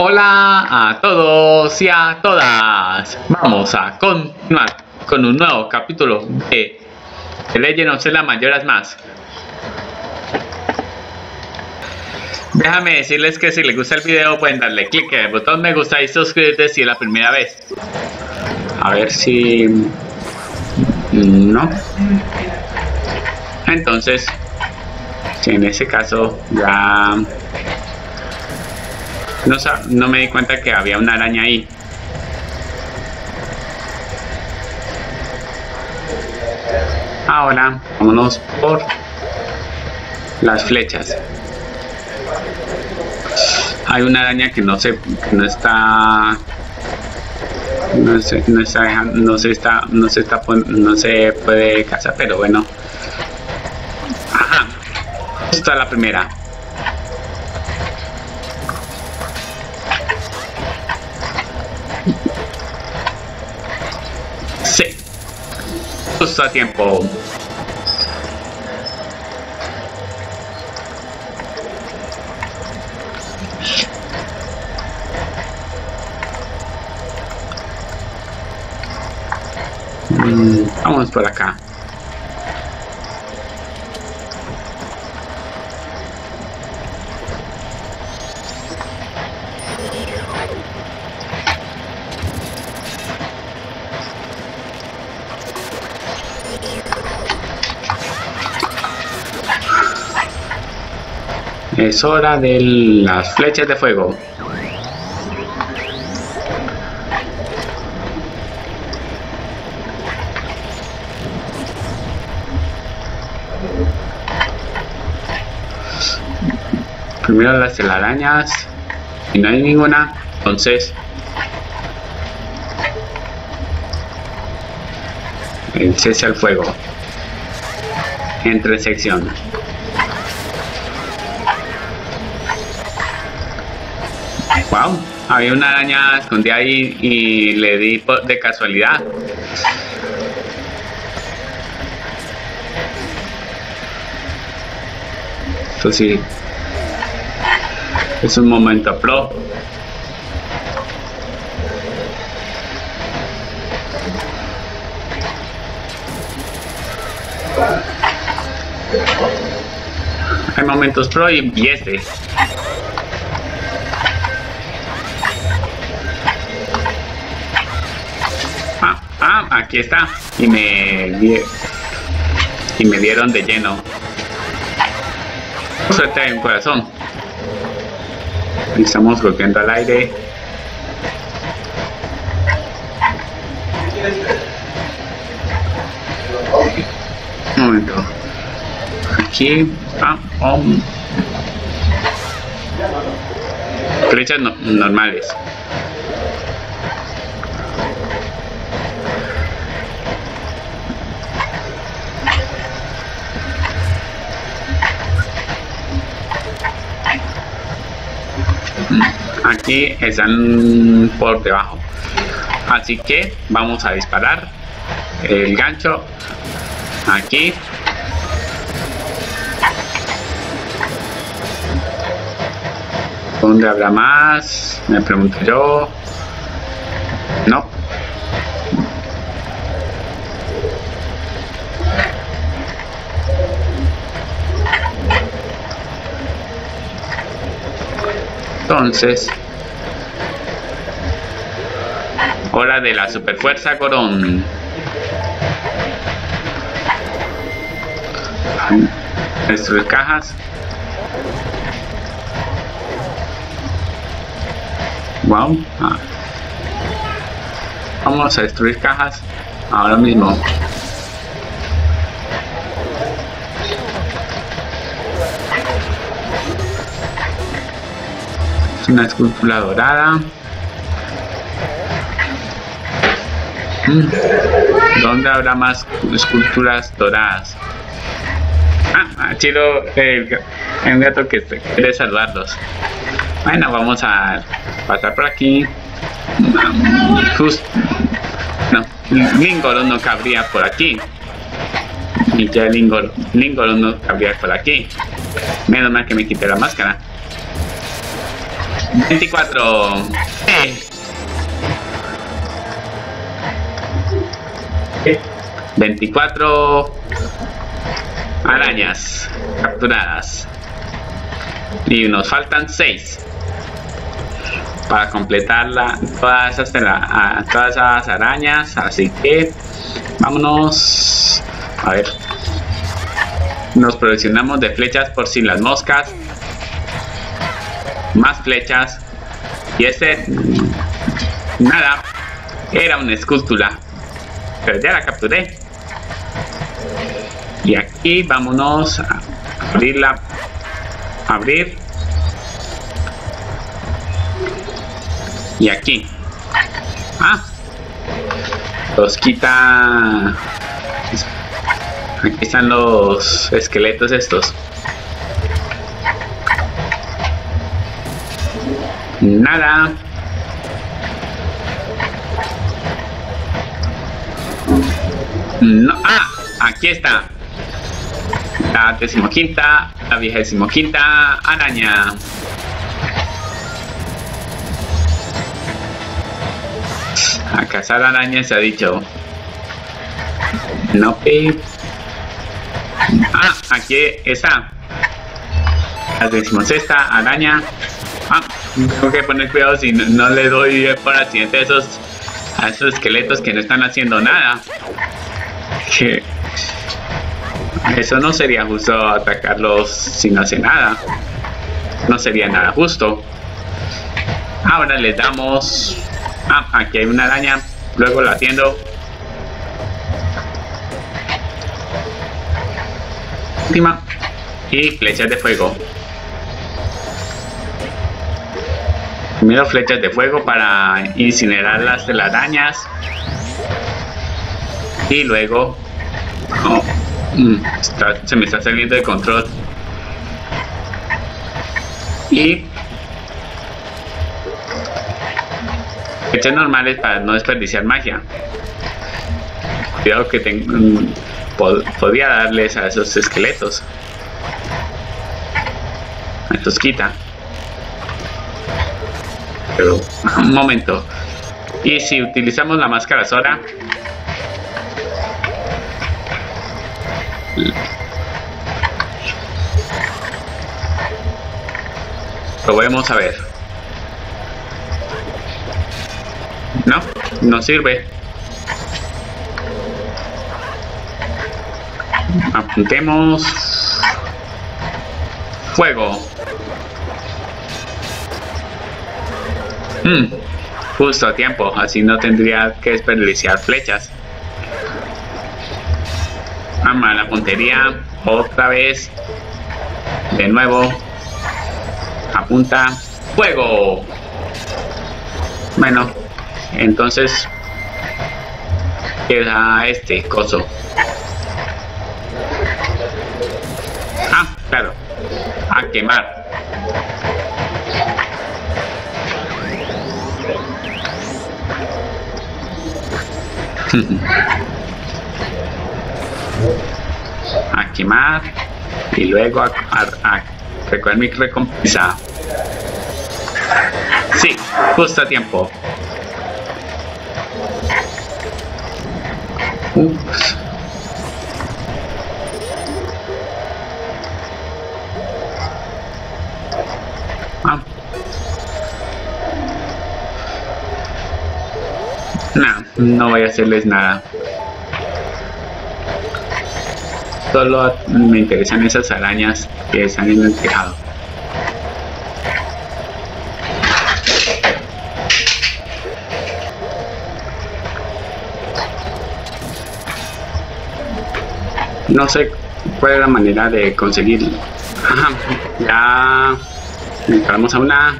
Hola a todos y a todas. Vamos a continuar con un nuevo capítulo de The Legend of Zelda: Majora's Mask. Déjame decirles que si les gusta el video pueden darle clic en el botón me gusta y suscribirse si es la primera vez. A ver si... no. Entonces, en ese caso ya... No me di cuenta que había una araña ahí. Ahora, vámonos por las flechas. Hay una araña que no se puede cazar, pero bueno. Ajá. Esta es la primera. Sí. Justo a tiempo. Vamos por acá. Es hora de las flechas de fuego. Primero las telarañas y no hay ninguna, entonces el cese al fuego entre sección. Wow, había una araña escondida ahí y le di de casualidad. Esto sí. Es un momento pro. Hay momentos pro y este. Aquí está. Y me dieron de lleno. Suelta en corazón. Estamos golpeando al aire. Un momento. Aquí. Flechas normales. Aquí están por debajo, así que vamos a disparar el gancho aquí. ¿Dónde habrá más? Me pregunto yo. No. Entonces, hora de la superfuerza Corón. Destruir cajas. Wow. Vamos a destruir cajas ahora mismo. Una escultura dorada. ¿Dónde habrá más esculturas doradas? Chido, el gato que quiere salvarlos. Bueno, vamos a pasar por aquí. No, Linksora no cabría por aquí. Y ya Linksora no cabría por aquí. Menos mal que me quité la máscara. 24. ¿Qué? 24 arañas capturadas. Y nos faltan 6 para completar todas esas arañas. Así que vámonos. A ver. Nos provisionamos de flechas por si las moscas. Más flechas. Y este... nada. Era una escultura. Pero ya la capturé. Y aquí vámonos a abrirla. Abrir. Y aquí. Ah. Los quita... Aquí están los esqueletos estos. Nada. No. Ah, aquí está. La 15ª, la 25ª araña. A cazar arañas se ha dicho. No pip. Ah, aquí está. La 16ª araña. Ah, tengo que poner cuidado si no le doy por accidente a esos esqueletos que no están haciendo nada. Que eso no sería justo atacarlos si no hace nada. No sería nada justo. Ahora les damos... Ah, aquí hay una araña. Luego la atiendo. Última. Y flechas de fuego. Primero flechas de fuego para incinerar las telarañas. Y luego... Oh, se me está saliendo de control. Y... flechas normales para no desperdiciar magia. Cuidado que tengo... podría darles a esos esqueletos. Estos quita. Pero, un momento. Y si utilizamos la máscara Sora, lo vamos a ver. No, no sirve. Apuntemos. Fuego. Justo a tiempo, así no tendría que desperdiciar flechas. A mala puntería. Otra vez. De nuevo. Apunta. Fuego. Bueno, entonces queda este coso. Claro, a quemar. A quemar. Y luego a recoger mi recompensa. Sí, justo a tiempo. Ups. No voy a hacerles nada. Solo me interesan esas arañas que están en el tejado. No sé cuál es la manera de conseguirlo. Ya entramos a una...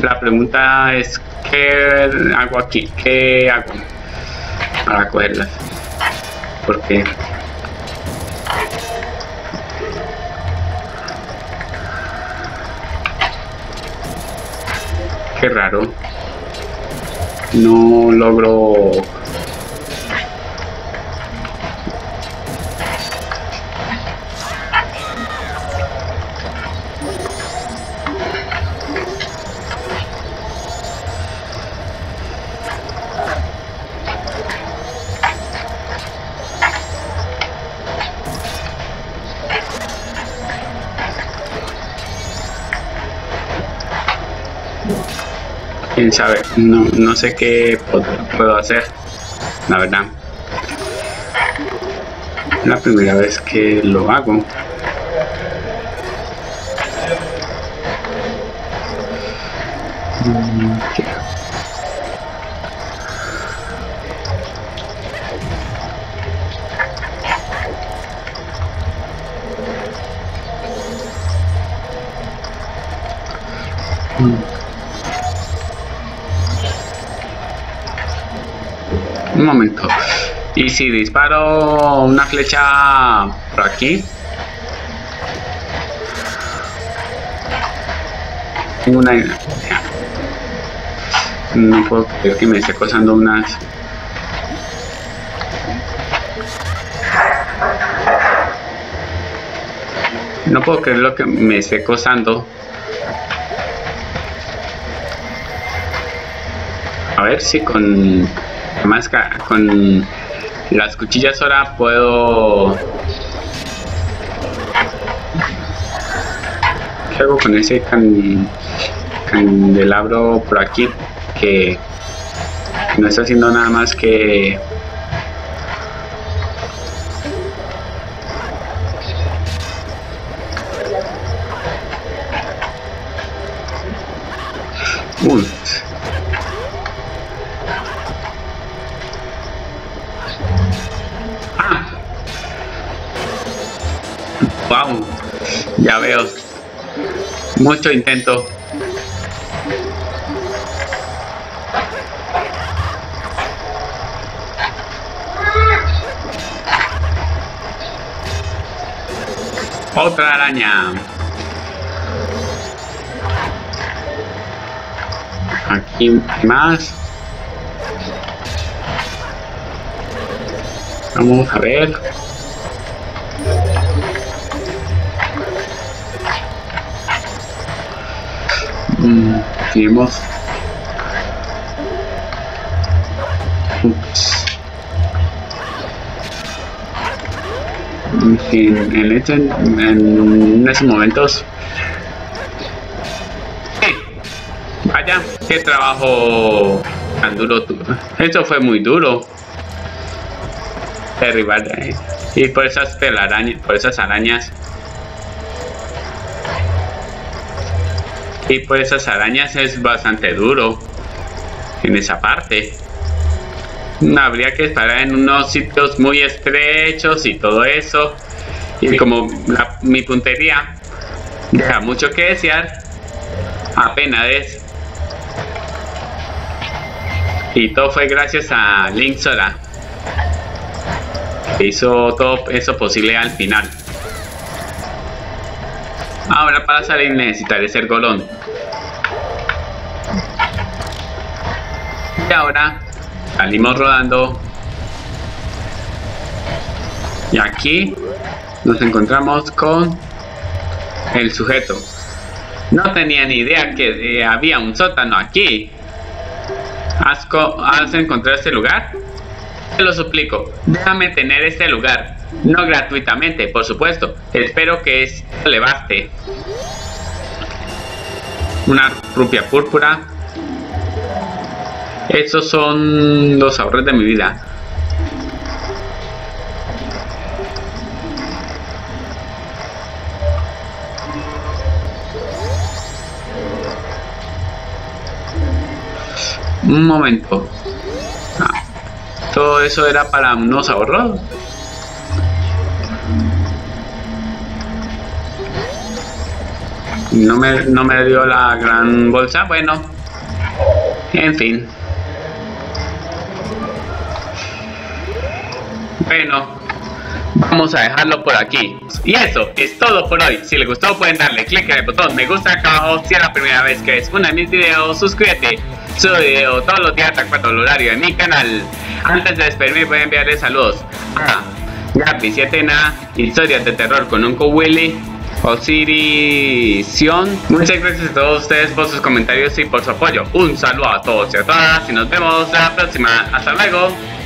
La pregunta es, ¿qué hago aquí? ¿Qué hago para cogerlas? Porque... qué raro. No logro... Quién sabe, no sé qué puedo hacer, la verdad. La primera vez que lo hago. Un momento, y si disparo una flecha por aquí, tengo una... No puedo creer que me esté causando unas... No puedo creer lo que me esté causando. A ver si con... con las cuchillas ahora puedo... ¿Qué hago con ese candelabro por aquí? Que no está haciendo nada más que... Wow, ya veo, mucho intento. Otra araña. Aquí más. Vamos a ver. Tenemos en esos momentos. Vaya, qué trabajo tan duro. Esto fue muy duro. Derribar y por esas telarañas, por esas arañas. Y por esas arañas es bastante duro en esa parte. Habría que disparar en unos sitios muy estrechos y todo eso. Y como mi puntería deja mucho que desear, apenas es. Y todo fue gracias a Linksora, que hizo todo eso posible al final. Ahora para salir necesitaré ser golón. Y ahora salimos rodando. Y aquí nos encontramos con el sujeto. No tenía ni idea que había un sótano aquí. ¿Has encontrado este lugar? Te lo suplico, déjame tener este lugar. No gratuitamente, por supuesto. Espero que esto le baste. Una rupia púrpura. Estos son los ahorros de mi vida. Un momento. ¿Todo eso era para unos ahorros? No me dio la gran bolsa, bueno, en fin. Bueno, vamos a dejarlo por aquí. Y eso es todo por hoy. Si les gustó pueden darle clic al botón me gusta acá abajo. Si es la primera vez que ves uno de mis videos, suscríbete. Subo video todos los días a 4 del horario en mi canal. Antes de despedirme voy a enviarles saludos a Gaby7na, Historias de Terror con Uncle Willy, Osirision. Muchas gracias a todos ustedes por sus comentarios y por su apoyo. Un saludo a todos y a todas y nos vemos la próxima. Hasta luego.